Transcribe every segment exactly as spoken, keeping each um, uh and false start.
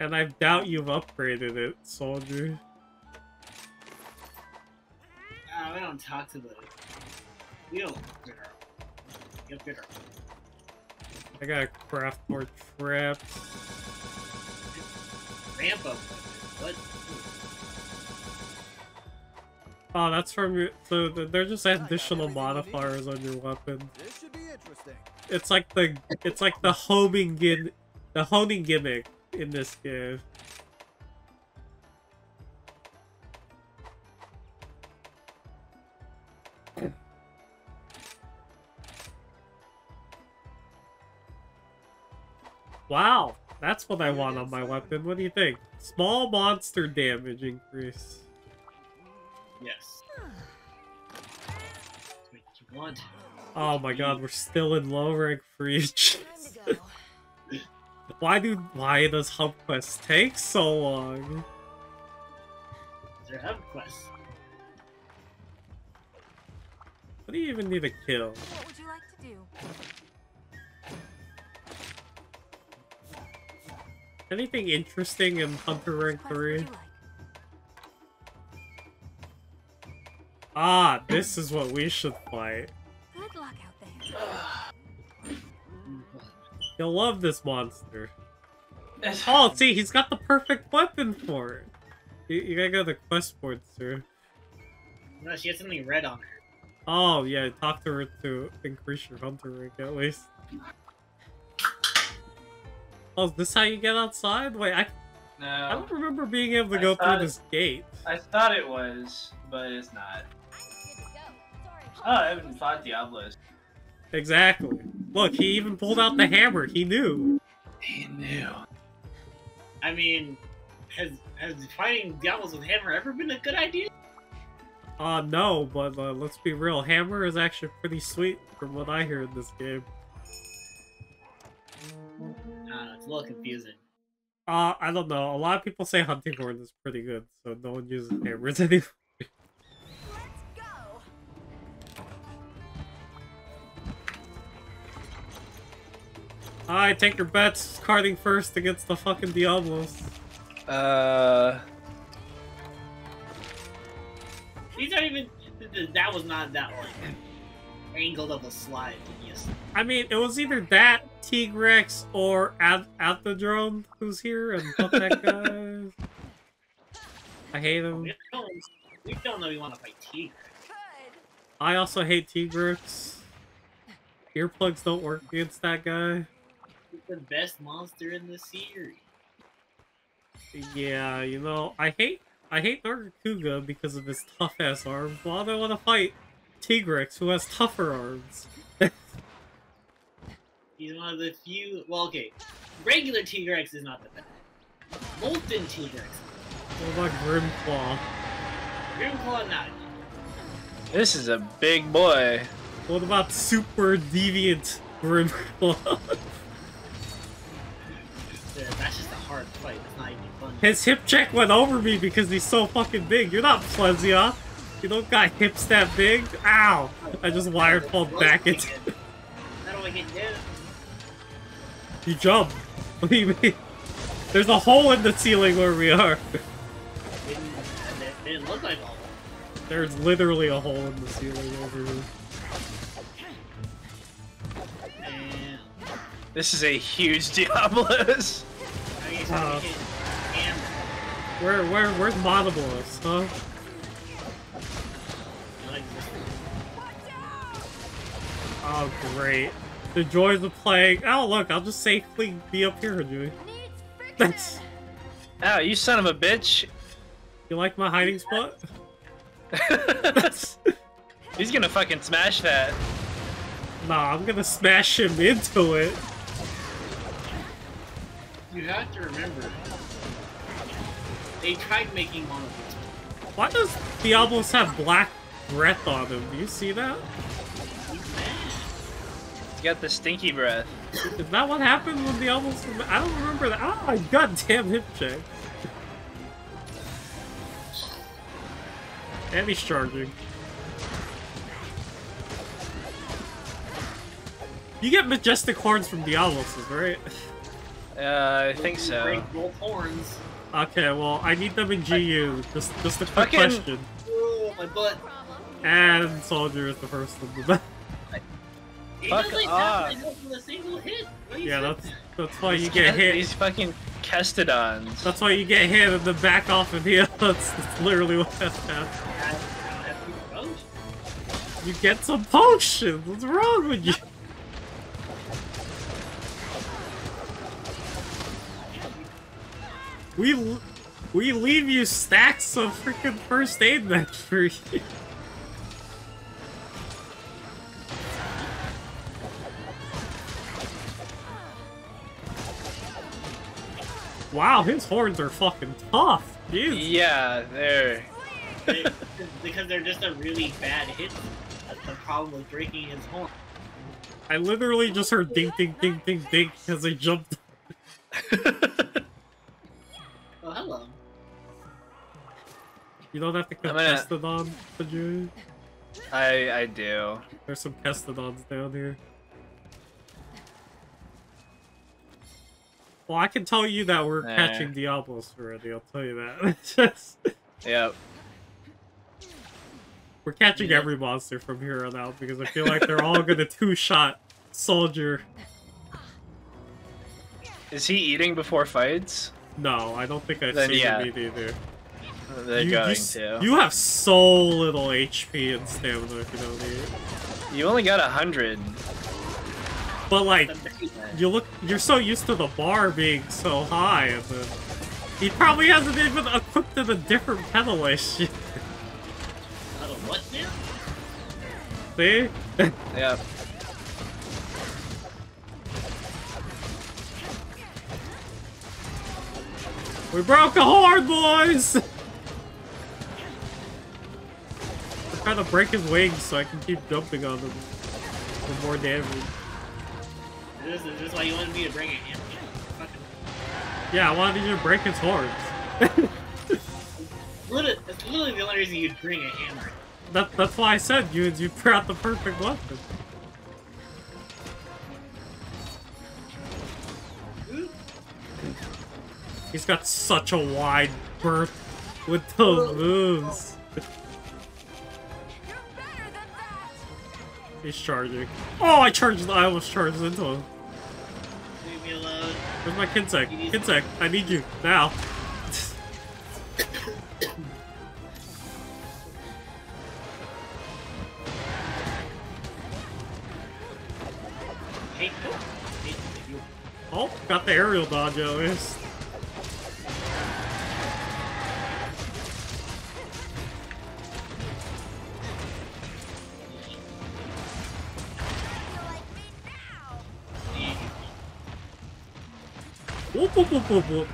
And I doubt you've upgraded it, soldier. Nah, we don't talk to the... We don't upgrade our own. We upgrade our own. I gotta craft more traps. Ramp up. What? Oh, that's from your... So they're just additional modifiers on your weapon. This should be interesting. It's like the... It's like the homing gin... The honing gimmick in this game. Wow, that's what I want on my weapon. What do you think? Small monster damage increase. Yes. Oh my god, we're still in low rank for each. Why do why does hub quests take so long? They're hub quests. What do you even need to kill? What would you like to do? Anything interesting in Hunter Rank three? Like? Ah, this is what we should fight. Good luck out there. You'll love this monster. Oh, see, he's got the perfect weapon for it. You, you gotta go to the quest board, sir. No, she has something red on her. Oh, yeah, talk to her to increase your hunter rank, at least. Oh, is this how you get outside? Wait, I... No. I don't remember being able to go through this gate. I thought it was, but it's not. Oh, I haven't fought Diablos. Exactly. Look, he even pulled out the hammer. He knew. He knew. I mean, has has fighting Diablos with hammer ever been a good idea? Uh, no, but uh, let's be real. Hammer is actually pretty sweet from what I hear in this game. I don't know, it's a little confusing. Uh, I don't know. A lot of people say hunting horn is pretty good, so no one uses hammers anymore. Alright, take your bets. Carding first against the fucking Diablos. Uh. These aren't even. That was not that like angled of a slide. Yes. I mean, it was either that Tigrex or Alvadron who's here, and fuck that guy. I hate him. We don't, we don't know we want to fight Tigrex. I also hate Tigrex. Earplugs don't work against that guy. He's the best monster in the series. Yeah, you know, I hate I hate Dark Kuga because of his tough ass arms. Why do I want to fight Tigrex who has tougher arms? He's one of the few. Well, okay, regular Tigrex is not the best. Molten Tigrex. What about Grimclaw? Grimclaw, not. This is a big boy. What about super deviant Grimclaw? That's just a hard fight. It's not even fun. His hip check went over me because he's so fucking big. You're not Plezia. You don't got hips that big. Ow! I just wire pulled back into. How do I get down? You jump. What do you mean? There's a hole in the ceiling where we are. It didn't, it didn't look like a hole. There's literally a hole in the ceiling over here. This is a huge Diablos. Uh, where, where, where's Monobolus, huh? Oh, great. The joys of playing. Oh, look, I'll just safely be up here, Joey. That's. Oh, you son of a bitch. You like my hiding spot? He's gonna fucking smash that. Nah, I'm gonna smash him into it. You have to remember, they tried making one of these. Why does Diablos have black breath on him? Do you see that? He's got the stinky breath. Is that what happened when Diablos... I don't remember that. Oh, my goddamn hip check. And he's charging. You get majestic horns from Diablos, right? Uh, I think so. Both horns. Okay, well, I need them in G U. Just, just a quick Fucking... question. Oh, my butt. And Soldier is the first one to die. He Fuck doesn't off. Have to a single hit. Yeah, that's that? that's why you get hit. These fucking Kestodons. That's why you get hit and then back off and heal. That's, that's literally what happened. You get some potions. What's wrong with you? We l we leave you stacks of freaking first aid meds for you. Wow, his horns are fucking tough. Jeez. Yeah, they're... they, because they're just a really bad hit. That's the problem with breaking his horn. I literally just heard ding, ding, ding, ding, ding as I jumped. Oh, hello. You don't have to kill gonna... Kestodons, did you? I, I do. There's some Kestodons down here. Well, I can tell you that we're there. Catching Diablos already, I'll tell you that. Yep. We're catching yeah. every monster from here on out, because I feel like they're all gonna two-shot Soldier. Is he eating before fights? No, I don't think I've then, seen yeah. him eat either. They're you, going you, to. You have so little H P and stamina if you don't eat. You only got a hundred. But like, you look, you're so used to the bar being so high, and then he probably hasn't even equipped in a different pedalish. Out of what now? See? Yeah. We broke a horn, boys! I'm trying to break his wings so I can keep jumping on them for more damage. This is just why you wanted me to bring it. Yeah, yeah, I wanted you to break its horns. It's literally, it's literally the only reason you'd bring a hammer. That, that's why I said you you put out the perfect weapon. He's got such a wide berth with those moves. He's charging. Oh, I charged! I almost charged into him. Leave me alone. Where's my Kinsect? Kinsect, I need you now. Hey, oh. Hey, you. Oh, got the aerial dodge at least. Whoop, whoop, whoop, whoop, whoop.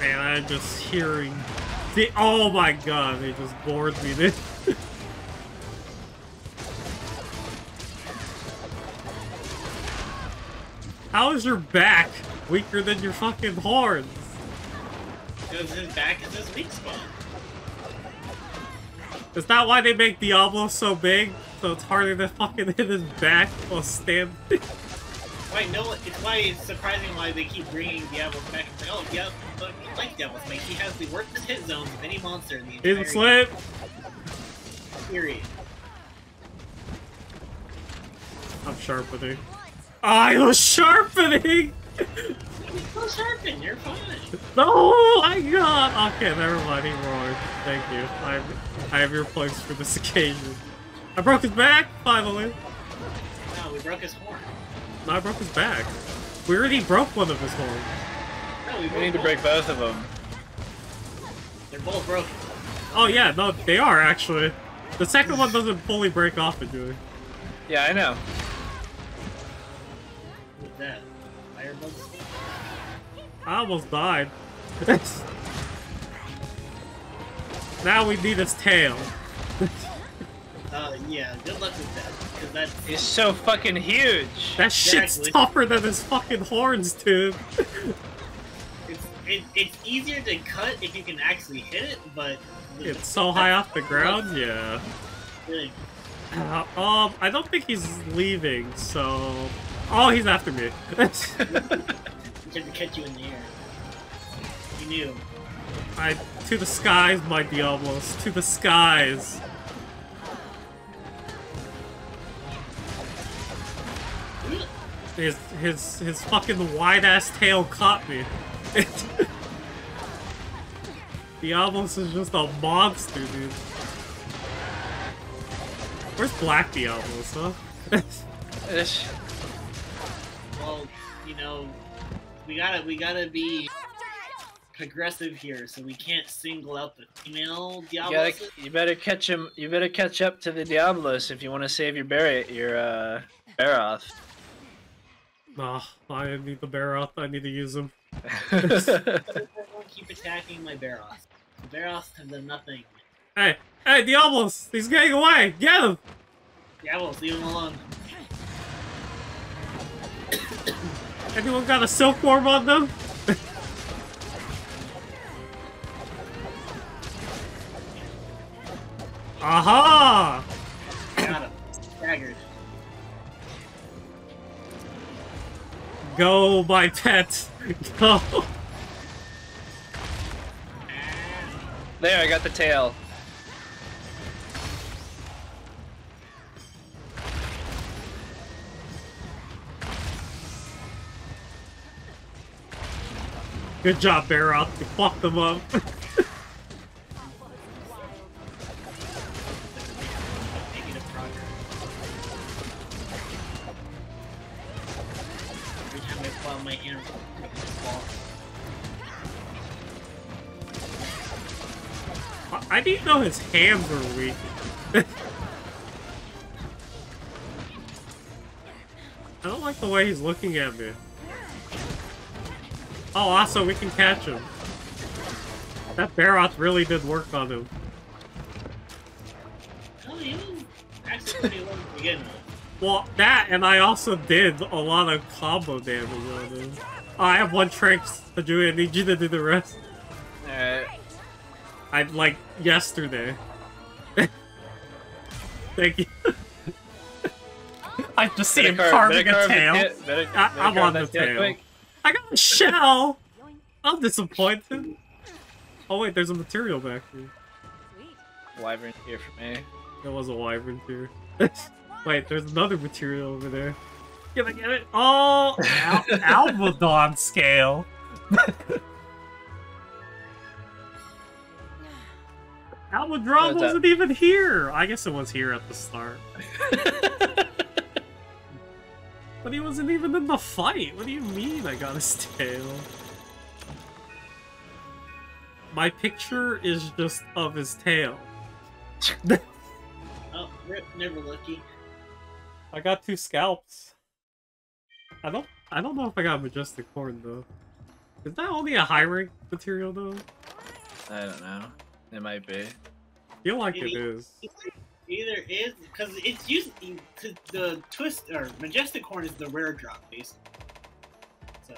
Man, I'm just hearing the oh my god, they just bored me this. How is your back weaker than your fucking horns? Because his back is his weak spot. Is that why they make Diablo so big? So it's harder to fucking hit his back while standing? Why no, it's why it's surprising why they keep bringing Diablos back. It's like, oh, yeah, but we like Diablos, mate. He has the worst hit zones of any monster in the entire game. Slip! Period. I'm sharpening. I was sharpening! You still sharpen, you're fine. Oh my god! Okay, never mind anymore. Thank you. I I have your plugs for this occasion. I broke his back, finally! No, we broke his horn. No, I broke his back. We already broke one of his horns. No, we, we need one. to break both of them. They're both broken. Oh yeah, no, they are actually. The second one doesn't fully break off it. Yeah, I know. What's that? Firebugs? I almost died. Now we need his tail. uh, yeah, good luck with that. Cause that's... It's so fucking huge! That shit's exactly. tougher than his fucking horns, dude. it's, it, it's easier to cut if you can actually hit it, but... It's so high off the ground, yeah. big. Uh, um, I don't think he's leaving, so... Oh, he's after me. He's trying to catch you in the air. He knew. I... To the skies, my Diablos. To the skies. His... His... His fucking wide-ass tail caught me. Diablos is just a monster, dude. Where's Black Diablos, huh? Ish. Well, you know, we gotta we gotta be progressive here, so we can't single out the female Diablos. You, gotta, you better catch him. You better catch up to the Diablos if you want to save your Bar your uh, Baroth. Nah, oh, I need the Baroth. I need to use him. Keep attacking my Baroth. The Baroth have done nothing. Hey, hey, Diablos! He's getting away! Get him! Diablos, leave him alone. Anyone got a silkworm on them? Aha! Got him. Staggered. Go, my pet! Go! There, I got the tail. Good job, Baroth. You fucked them up. I didn't know his hands were weak. I don't like the way he's looking at me. Oh, also, we can catch him. That Baroth really did work on him. Oh, you actually won again. Well, that, and I also did a lot of combo damage on him. Oh, I have one trick to do, I need you to do the rest. Alright. I, like, yesterday. Thank you. I just see him carving a tail. I'm on the tail. I got a shell! I'm disappointed. Oh wait, there's a material back here. Wyvern here for me. There was a wyvern here. Wait, there's another material over there. Can I get it? Oh! Al Alvadron scale! Alvadron wasn't even here! I guess it was here at the start. But he wasn't even in the fight! What do you mean I got his tail? My picture is just of his tail. Oh, rip, never lucky. I got two scalps. I don't I don't know if I got a Majestic Horn though. Is that only a high rank material though? I don't know. It might be. I feel like it, it is. Either is, because it's usually the twist or Majestic Horn is the rare drop, basically. So,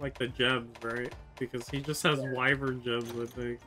like the gems, right? Because he just has yeah. Wyvern gems, I think.